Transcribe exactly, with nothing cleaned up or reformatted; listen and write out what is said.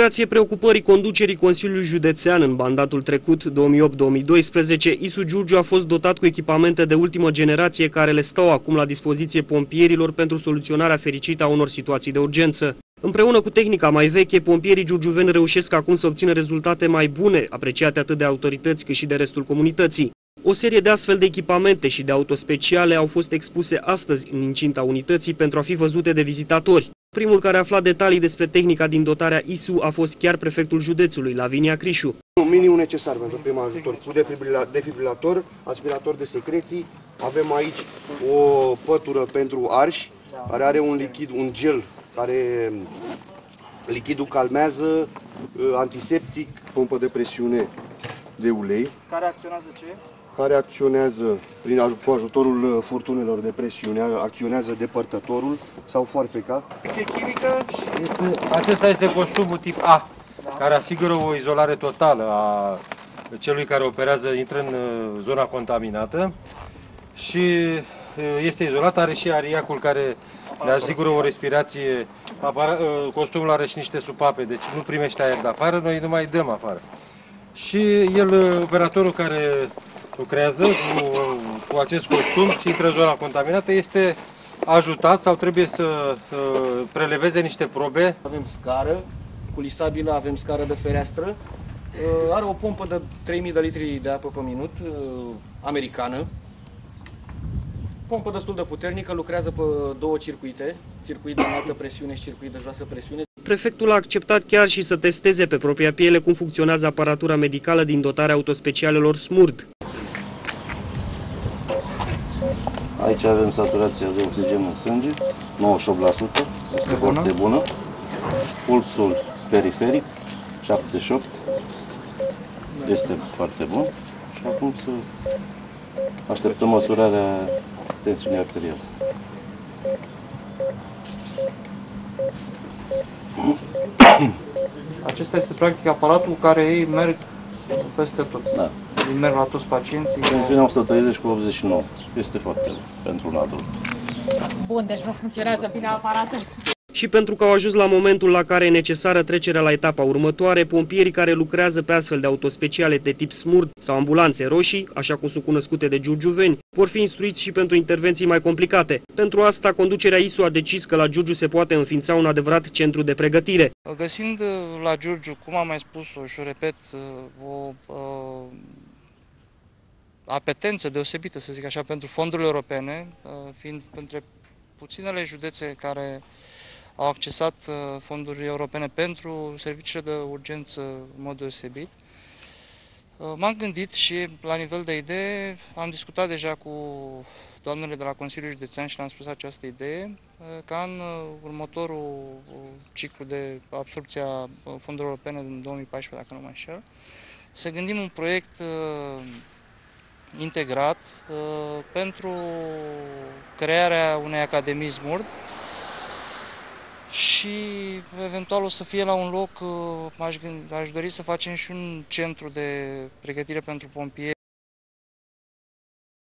grație preocupării conducerii Consiliului Județean în mandatul trecut, două mii opt două mii doisprezece, I S U Giurgiu a fost dotat cu echipamente de ultimă generație care le stau acum la dispoziție pompierilor pentru soluționarea fericită a unor situații de urgență. Împreună cu tehnica mai veche, pompierii giurgiuveni reușesc acum să obțină rezultate mai bune, apreciate atât de autorități cât și de restul comunității. O serie de astfel de echipamente și de autospeciale au fost expuse astăzi în incinta unității pentru a fi văzute de vizitatori. Primul care a aflat detalii despre tehnica din dotarea I S U a fost chiar prefectul județului, Lavinia Crișu. Minimul necesar pentru primul ajutor, cu defibrilator, aspirator de secreții, avem aici o pătură pentru arși, care are un lichid, un gel, care lichidul calmează, antiseptic, pompă de presiune de ulei. Care acționează ce? Care acționează, prin ajutorul furtunelor de presiune, acționează depărtătorul sau foarfeca. Acesta este costumul tip A, care asigură o izolare totală a celui care operează, intră în zona contaminată și este izolat, are și ariacul care le asigură o respirație, costumul are și niște supape, deci nu primește aer de afară, noi nu mai dăm afară. Și el, operatorul care lucrează cu, cu acest costum și intră în zona contaminată, este ajutat sau trebuie să uh, preleveze niște probe. Avem scară, cu listabilă avem scară de fereastră, uh, are o pompă de trei mii de litri de apă pe minut, uh, americană, pompă destul de puternică, lucrează pe două circuite, circuit de înaltă presiune și circuit de joasă presiune. Prefectul a acceptat chiar și să testeze pe propria piele cum funcționează aparatura medicală din dotarea autospecialelor SMURD. Aici avem saturația de oxigen în sânge, nouăzeci și opt la sută, este foarte bună. Pulsul periferic, șaptezeci și opt, este foarte bun. Și acum să așteptăm măsurarea tensiunii arteriale. Acesta este practic aparatul cu care ei merg peste tot. Da. Îi merg la toți pacienții. Tensiunea o sută treizeci cu optzeci și nouă. Este foarte bun pentru un adult. Bun, deci vă funcționează bine aparatul. Și pentru că au ajuns la momentul la care e necesară trecerea la etapa următoare, pompierii care lucrează pe astfel de autospeciale de tip SMURD sau ambulanțe roșii, așa cum sunt cunoscute de giurgiuveni, vor fi instruiți și pentru intervenții mai complicate. Pentru asta, conducerea I S U a decis că la Giurgiu se poate înființa un adevărat centru de pregătire. Găsind la Giurgiu, cum am mai spus-o și o repet, o uh, apetență deosebită, să zic așa, pentru fondurile europene, uh, fiind între puținele județe care au accesat fonduri europene pentru serviciile de urgență în mod deosebit. M-am gândit și la nivel de idee, am discutat deja cu doamnele de la Consiliul Județean și le-am spus această idee, ca în următorul ciclu de absorbție a fondurilor europene din două mii paisprezece, dacă nu mă înșel, să gândim un proiect integrat pentru crearea unei academii SMURD, și eventual o să fie la un loc, aș, aș dori să facem și un centru de pregătire pentru pompieri.